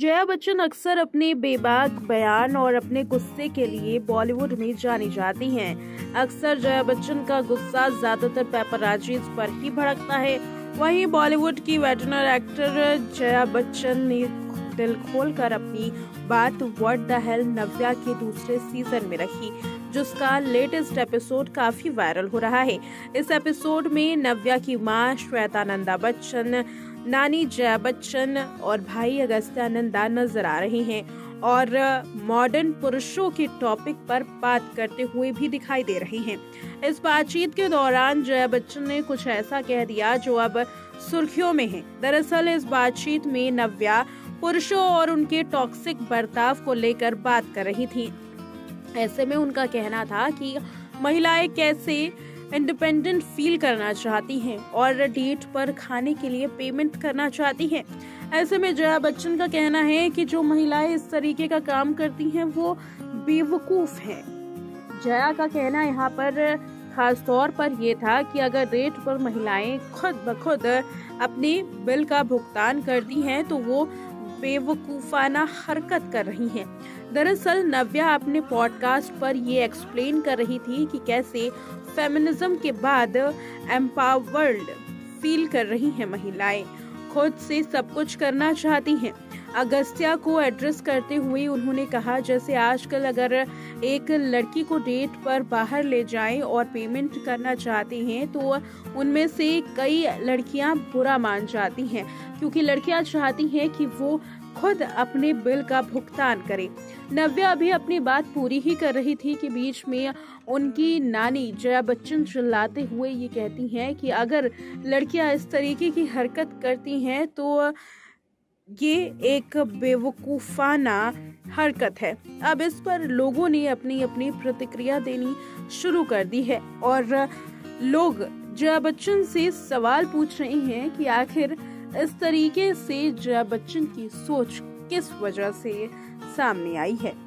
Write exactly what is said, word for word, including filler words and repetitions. जया बच्चन अक्सर अपने बेबाक बयान और अपने गुस्से के लिए बॉलीवुड में जानी जाती हैं। अक्सर जया बच्चन का गुस्सा ज्यादातर पेपराजीज पर ही भड़कता है। वहीं बॉलीवुड की वेटरनर एक्टर जया बच्चन ने दिल खोलकर अपनी बात व्हाट द हेल नव्या के दूसरे सीजन में रखी, जिसका लेटेस्ट एपिसोड काफी वायरल हो रहा है। इस एपिसोड में नव्या की मां श्वेता नंदा बच्चन, नानी जया बच्चन और भाई अगस्त्या नंदा नजर आ रहे हैं और मॉडर्न पुरुषों के टॉपिक पर बात करते हुए भी दिखाई दे रहे हैं। इस बातचीत के दौरान जया बच्चन ने कुछ ऐसा कह दिया जो अब सुर्खियों में है। दरअसल इस बातचीत में नव्या पुरुषों और उनके टॉक्सिक बर्ताव को लेकर बात कर रही थी। ऐसे में उनका कहना था कि महिलाएं कैसे इंडिपेंडेंट फील करना चाहती हैं और डेट पर खाने के लिए पेमेंट करना चाहती हैं। ऐसे में जया बच्चन का कहना है कि जो महिलाएं इस तरीके का काम करती हैं वो बेवकूफ हैं। जया का कहना यहाँ पर खास तौर पर यह था कि अगर रेट पर महिलाएं खुद बखुद अपने बिल का भुगतान करती हैं तो वो बेवकूफाना हरकत कर रही हैं। दरअसल नव्या अपने पॉडकास्ट पर ये एक्सप्लेन कर रही थी कि कैसे फेमिनिज्म के बाद एम्पावर्ड फील कर रही हैं महिलाएं, खुद से सब कुछ करना चाहती हैं। अगस्त्या को एड्रेस करते हुए उन्होंने कहा जैसे आजकल अगर एक लड़की को डेट पर बाहर ले जाएं और पेमेंट करना चाहते हैं तो उनमें से कई लड़कियां बुरा मान जाती हैं, क्योंकि लड़कियां चाहती हैं कि वो खुद अपने बिल का भुगतान करे। नव्या अभी अपनी बात पूरी ही कर रही थी कि बीच में उनकी नानी जया बच्चन चिल्लाते हुए ये कहती हैं कि अगर लड़कियां इस तरीके की हरकत करती हैं तो ये एक बेवकूफाना हरकत है। अब इस पर लोगों ने अपनी अपनी प्रतिक्रिया देनी शुरू कर दी है और लोग जया बच्चन से सवाल पूछ रहे हैं कि आखिर इस तरीके से जया बच्चन की सोच किस वजह से सामने आई है।